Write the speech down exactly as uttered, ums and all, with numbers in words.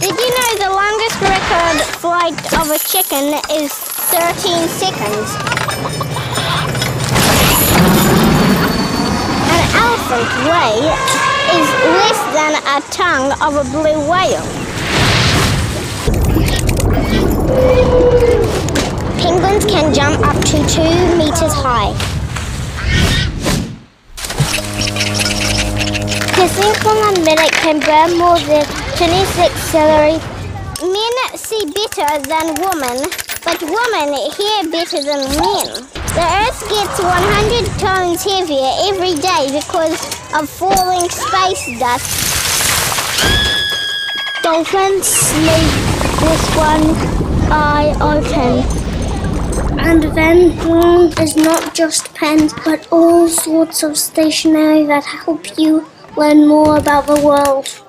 Did you know the longest record flight of a chicken is thirteen seconds? An elephant's weight is less than a tongue of a blue whale. Penguins can jump up to two meters high. To think for one minute can burn more than twenty-six calories. Men see better than women, but women hear better than men. The Earth gets one hundred times heavier every day because of falling space dust. Dolphins sleep with one eye open. And Van Braun is not just pens, but all sorts of stationery that help you learn more about the world.